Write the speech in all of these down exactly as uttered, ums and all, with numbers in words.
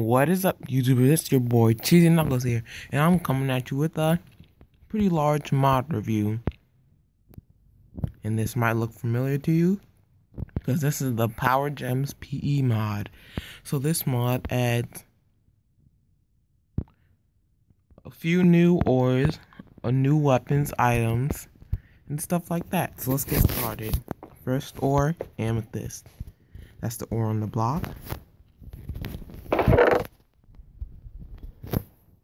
What is up, YouTube? It's your boy Cheesey Knuckles here, and I'm coming at you with a pretty large mod review. And this might look familiar to you, because this is the Power Gems P E mod. So this mod adds a few new ores, or new weapons, items, and stuff like that. So let's get started. First ore, amethyst. That's the ore on the block.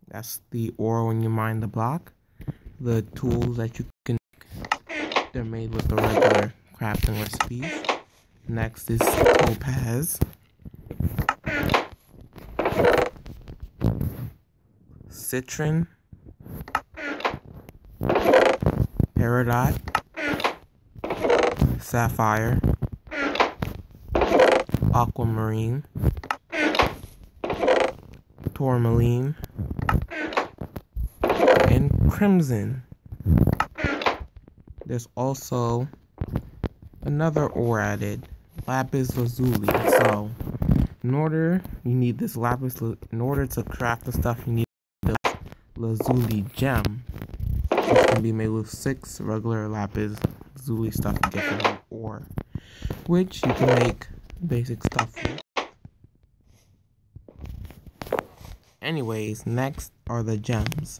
That's the ore when you mine the block. The tools that you can make, they're made with the regular crafting recipes. Next is topaz. Citron. Peridot. Sapphire. Aquamarine. Tourmaline. And crimson. There's also another ore added, lapis lazuli. So in order you need this lapis in order to craft the stuff, you need the lazuli gem, which can be made with six regular lapis lazuli stuff to get the ore, which you can make basic stuff with. Anyways, next are the gems.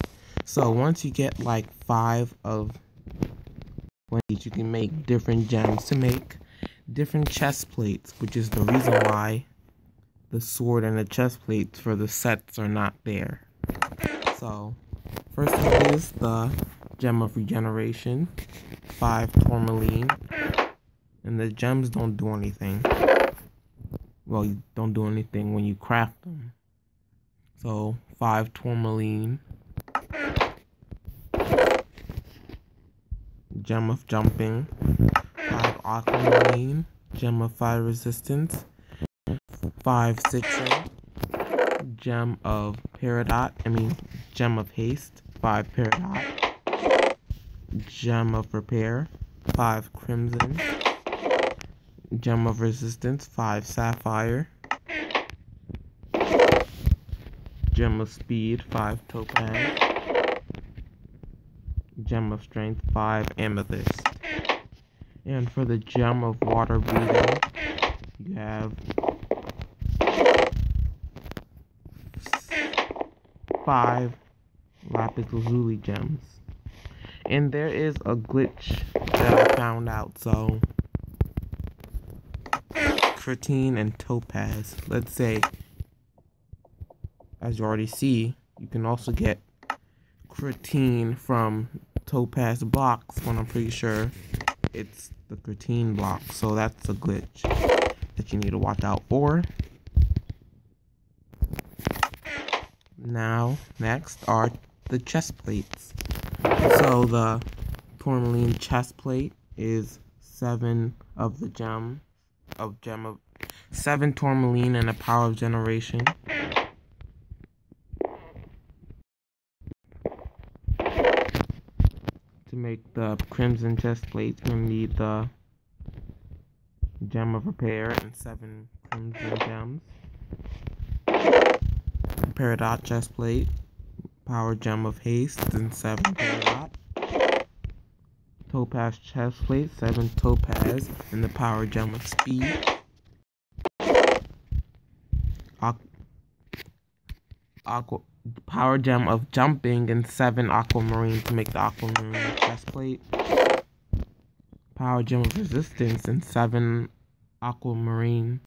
So once you get like five of each, you can make different gems to make different chest plates, which is the reason why the sword and the chest plates for the sets are not there. So first one is the gem of regeneration, five tourmaline, and the gems don't do anything. Well, you don't do anything when you craft them. So, five tourmaline, gem of jumping, five aquamarine, gem of fire resistance, five citron, gem of peridot, I mean, gem of haste, five peridot, gem of repair, five crimson, gem of resistance, five sapphire, gem of speed, five topaz, gem of strength, five amethyst. And for the gem of water breathing, you have five lapis lazuli gems. And there is a glitch that I found out, so creatine and topaz. Let's say, as you already see, you can also get creatine from topaz blocks, when I'm pretty sure it's the creatine block. So that's a glitch that you need to watch out for. Now, next are the chest plates. So the tourmaline chest plate is seven of the gem of gem of seven tourmaline and a power of generation. Make the crimson chest plates, you'll need the gem of repair and seven crimson gems. Peridot chest plate, power gem of haste, and seven peridot. Topaz chest plate, seven topaz, and the power gem of speed. Aqu Aqua. Power gem of jumping and seven aquamarine to make the aquamarine chest plate. Power gem of resistance and seven aquamarine.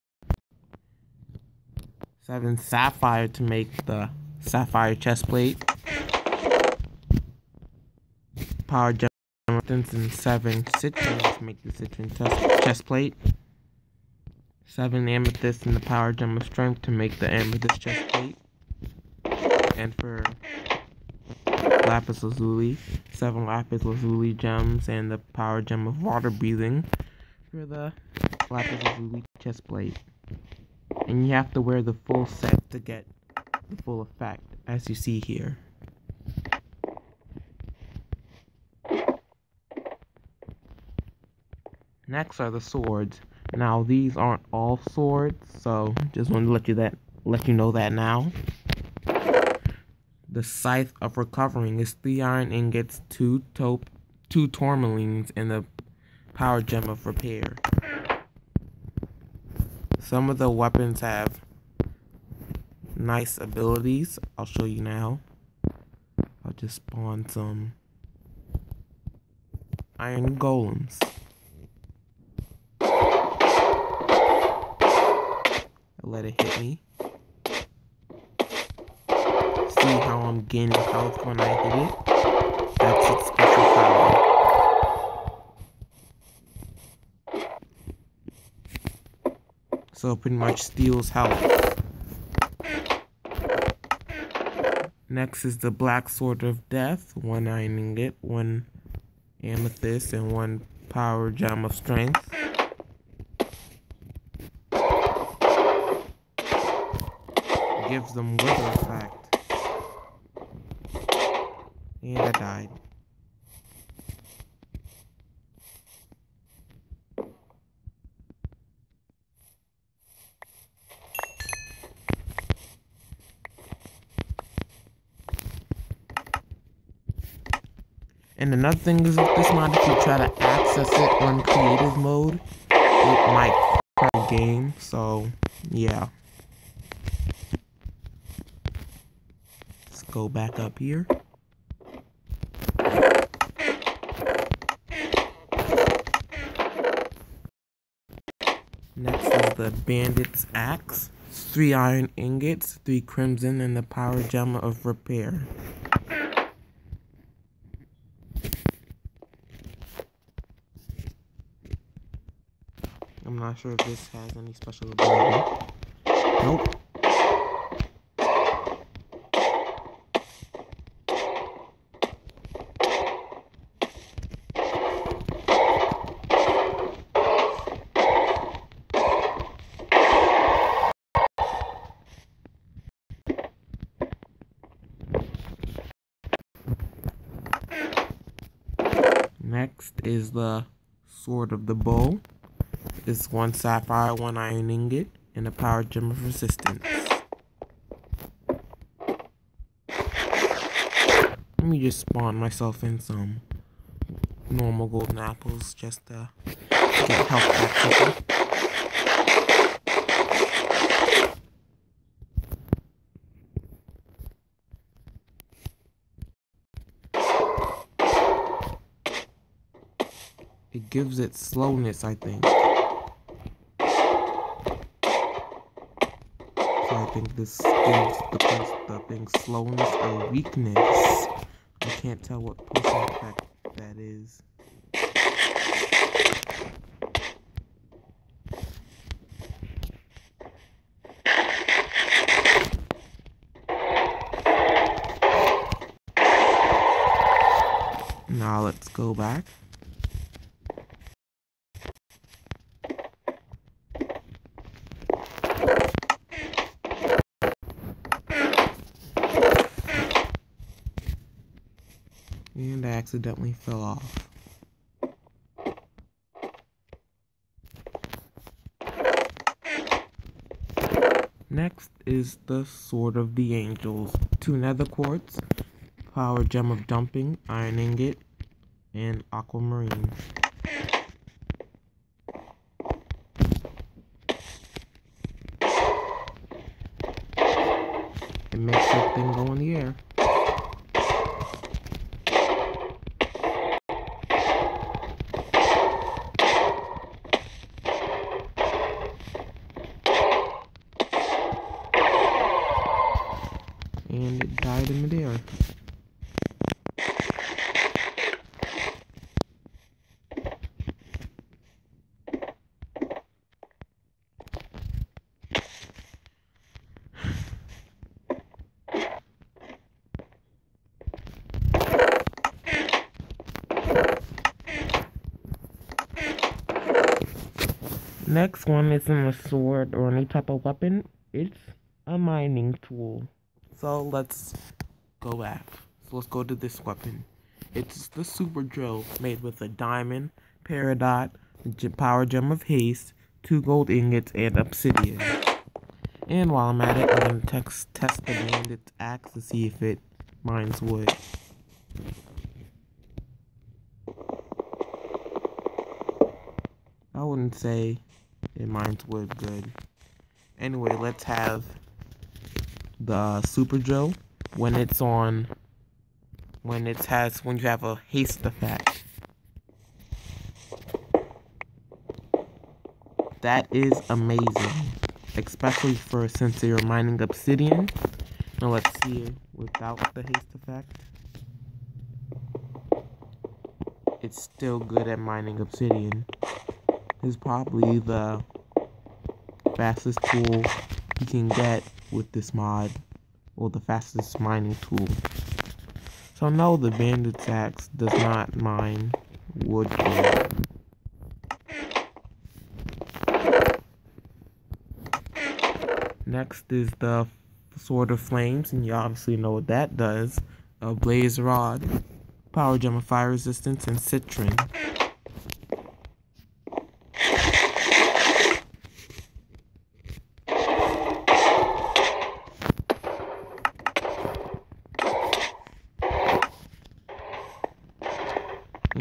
Seven sapphire to make the sapphire chest plate. Power gem of resistance and seven citron to make the citron chest plate. Seven amethyst and the power gem of strength to make the amethyst chest plate. And for lapis lazuli, seven lapis lazuli gems and the power gem of water breathing for the lapis lazuli chest plate. And you have to wear the full set to get the full effect, as you see here. Next are the swords. Now, these aren't all swords, so just wanted to let you that let you know that now. The Scythe of Recovering is three iron ingots, two taupe, two tourmalines, and the Power Gem of Repair. Some of the weapons have nice abilities. I'll show you now. I'll just spawn some iron golems. Let it hit me. See how I'm gaining health when I hit it? That's its special power. So it pretty much steals health. Next is the Black Sword of Death. One iron ingot, one amethyst, and one power gem of strength. Gives them wither effect. And I died. And another thing is with this mod, if you try to access it on creative mode, it might crash the game, so yeah. Go back up here. Next is the Bandit's Axe. Three iron ingots, three crimson, and the power gem of repair. I'm not sure if this has any special ability. Nope. Next is the Sword of the Bow. It's one sapphire, one iron ingot, and a power gem of resistance. Let me just spawn myself in some normal golden apples just to get health back. It gives it slowness, I think. So I think this gives the, the thing slowness or weakness. I can't tell what poison effect that is. Now let's go back. And I accidentally fell off. Next is the Sword of the Angels. Two nether quartz, power gem of dumping, iron ingot, and aquamarine. It makes that thing go in the air. And it died in midair. Next one isn't a sword or any type of weapon, it's a mining tool. So let's go back. So let's go to this weapon. It's the super drill, made with a diamond, peridot, power gem of haste, two gold ingots, and obsidian. And while I'm at it, I'm going to text, test the bandit's axe to see if it mines wood. I wouldn't say it mines wood good. Anyway, let's have the uh, Super Joe when it's on, when it has, when you have a haste effect. That is amazing, especially for since you're mining obsidian. Now let's see it without the haste effect. It's still good at mining obsidian. It's probably the fastest tool you can get with this mod, or the fastest mining tool. So no, the bandit's axe does not mine wood good. Next is the Sword of Flames, and you obviously know what that does. A Blaze Rod, Power Gem of Fire Resistance, and Citron.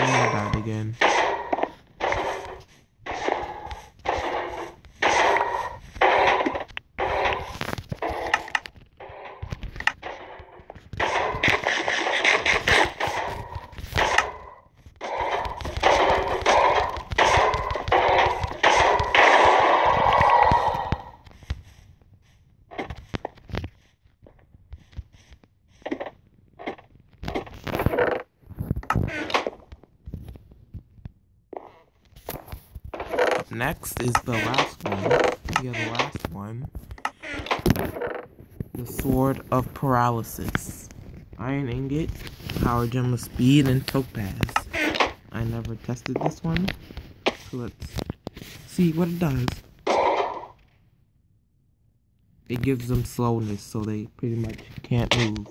And I died again. Next is the last one. Yeah, the last one. The Sword of Paralysis. Iron Ingot, Power Gem of Speed, and Topaz. I never tested this one, so let's see what it does. It gives them slowness, so they pretty much can't move.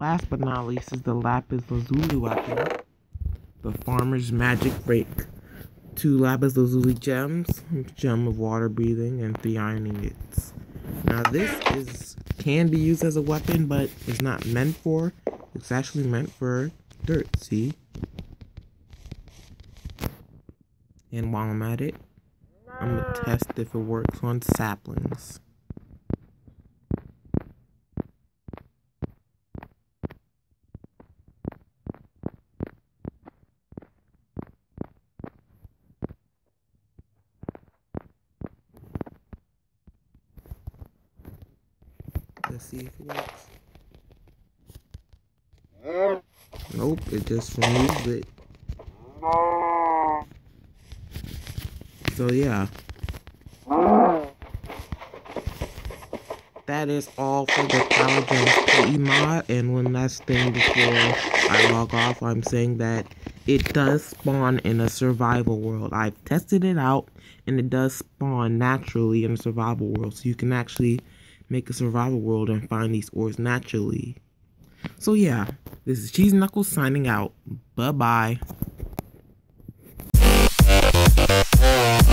Last but not least is the Lapis Lazuli weapon, the Farmer's Magic Rake. Two Lapis Lazuli gems, Gem of Water Breathing, and three Iron Ingots. Now this is can be used as a weapon, but it's not meant for. It's actually meant for dirt, see? And while I'm at it, I'm going to test if it works on saplings. Let's see if it works. Nope, it just removed it. So yeah. That is all for the Power Gems P E mod, and one last thing before I log off, I'm saying that it does spawn in a survival world. I've tested it out, and it does spawn naturally in a survival world, so you can actually make a survival world and find these ores naturally. So yeah, this is Cheesey Knuckles signing out. Bye bye.